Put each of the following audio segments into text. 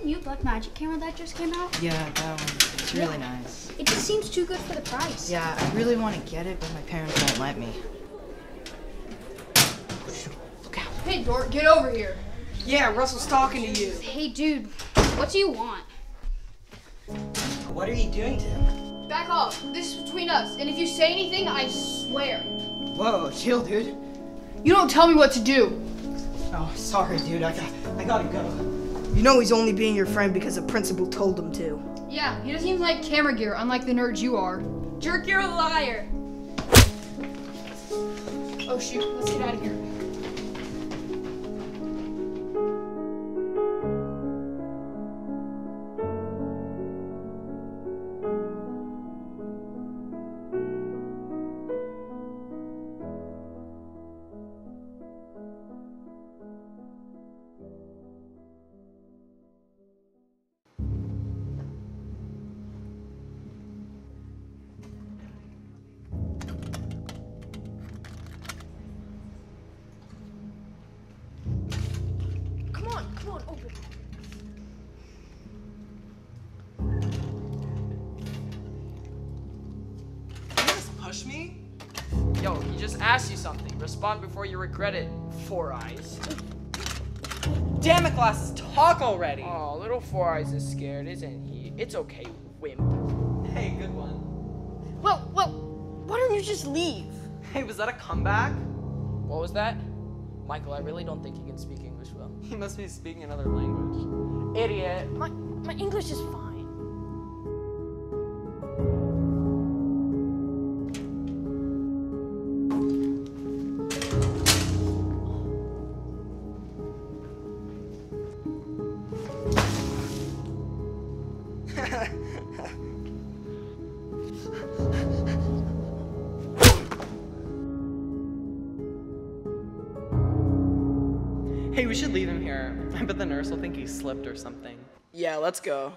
the new Blackmagic camera that just came out? Yeah, that one. It's really nice. It just seems too good for the price. Yeah, I really want to get it, but my parents won't let me. Look out. Hey, Dork, get over here. Yeah, Russell's talking to you. Hey, dude, what do you want? What are you doing to him? Back off. This is between us, and if you say anything, I swear. Whoa, chill, dude. You don't tell me what to do. Oh, sorry, dude. I gotta go. You know he's only being your friend because the principal told him to. Yeah, he doesn't even like camera gear, unlike the nerds you are. Jerk, you're a liar. Oh, shoot. Let's get out of here. Come on, open. Did you just push me? Yo, he just asked you something. Respond before you regret it, Four Eyes. Damn it, Glasses, talk already! Aw, little Four Eyes is scared, isn't he? It's okay, wimp. Hey, good one. Well, why don't you just leave? Hey, was that a comeback? What was that? Michael, I really don't think he can speak English well. He must be speaking another language. Idiot. My English is fine. Hey, we should leave him here. I bet the nurse will think he slipped or something. Yeah, let's go.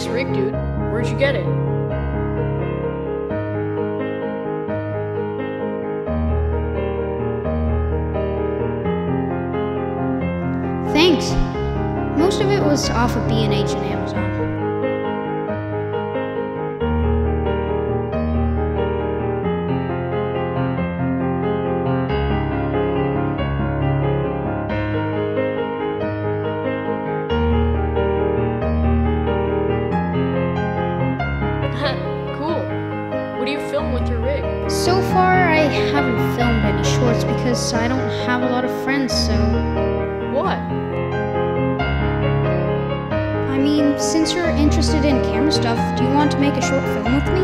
nice rig, dude. Where'd you get it? Thanks. Most of it was off of B&H and Amazon. So far, I haven't filmed any shorts because I don't have a lot of friends, so... What? I mean, since you're interested in camera stuff, do you want to make a short film with me?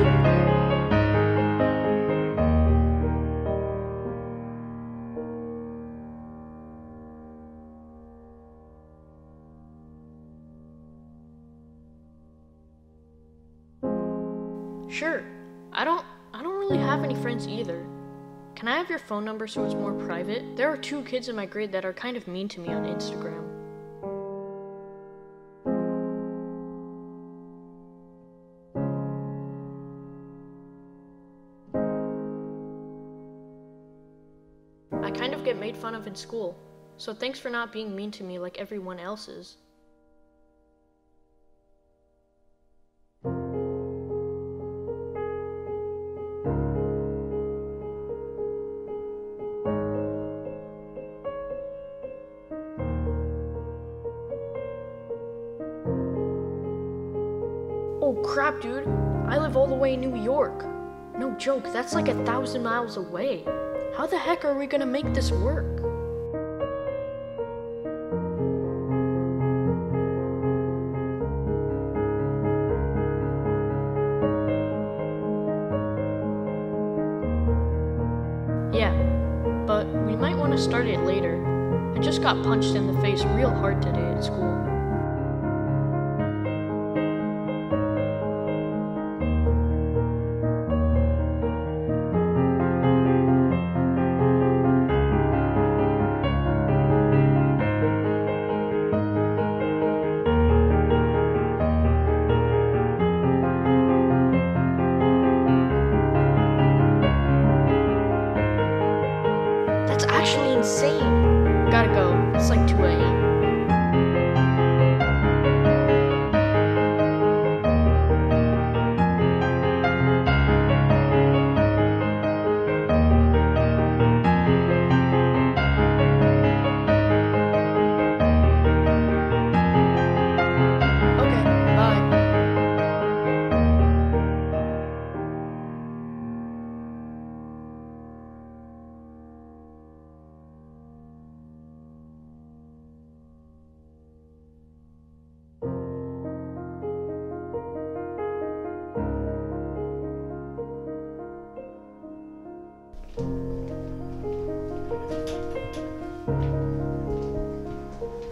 Sure. I don't really have any friends either. Can I have your phone number so it's more private? There are two kids in my grade that are kind of mean to me on Instagram. I kind of get made fun of in school, so thanks for not being mean to me like everyone else is. Oh crap, dude, I live all the way in New York. No joke, that's like 1,000 miles away. How the heck are we gonna make this work? Yeah, but we might want to start it later. I just got punched in the face real hard today at school. That's actually insane. Gotta go. It's like 2 a.m.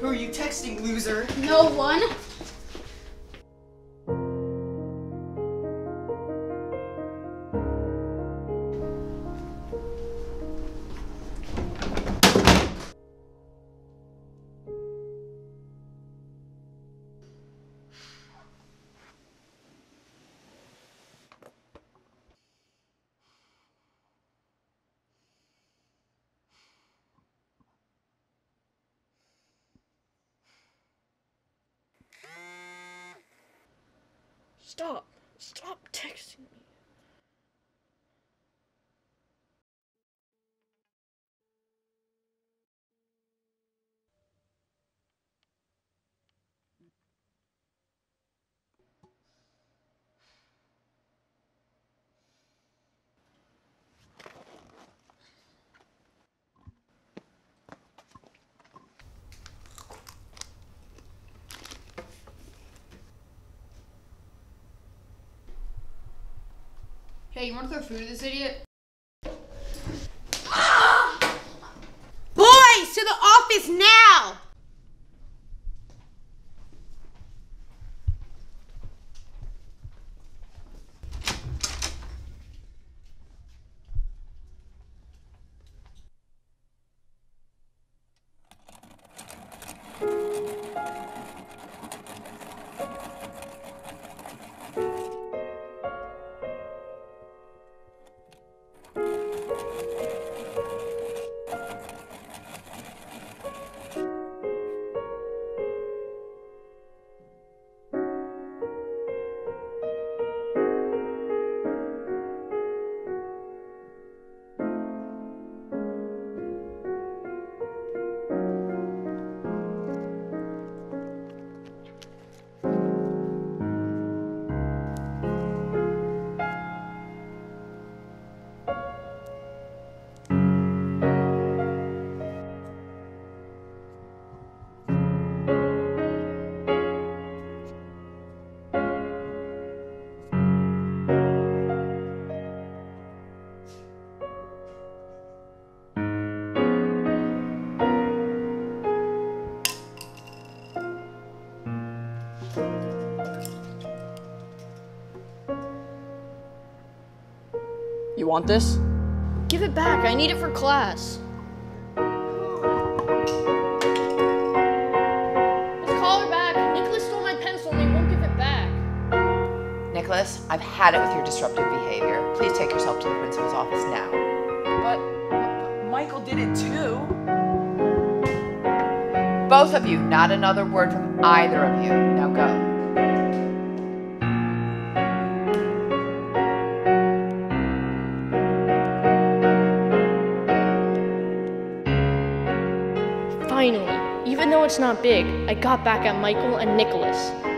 Who are you texting, loser? No one. Stop! Stop texting me! Hey, you want to throw food at this idiot? Boys, to the office now! You want this? Give it back. I need it for class. Let's call her back. Nicholas stole my pencil and they won't give it back. Nicholas, I've had it with your disruptive behavior. Please take yourself to the principal's office now. But Michael did it too. Both of you, not another word from either of you. Now go. Finally, even though it's not big, I got back at Michael and Nicholas.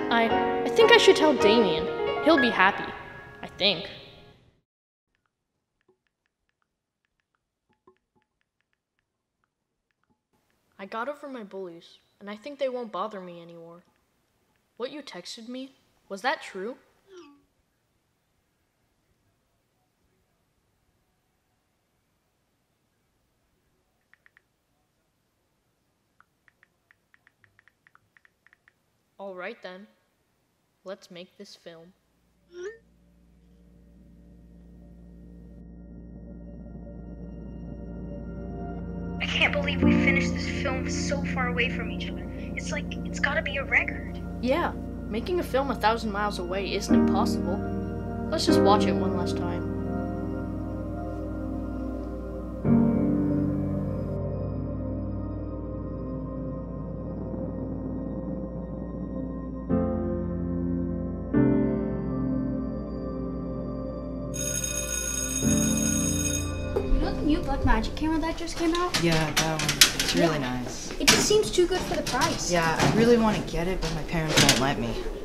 I think I should tell Damien. He'll be happy. I think. I got over my bullies, and I think they won't bother me anymore. What you texted me, was that true? All right then, let's make this film. I can't believe we finished this film so far away from each other. It's like, it's gotta be a record. Yeah, making a film 1,000 miles away isn't impossible. Let's just watch it one last time. New Blackmagic camera that just came out? Yeah, that one. It's really nice. It just seems too good for the price. Yeah, I really want to get it, but my parents won't let me.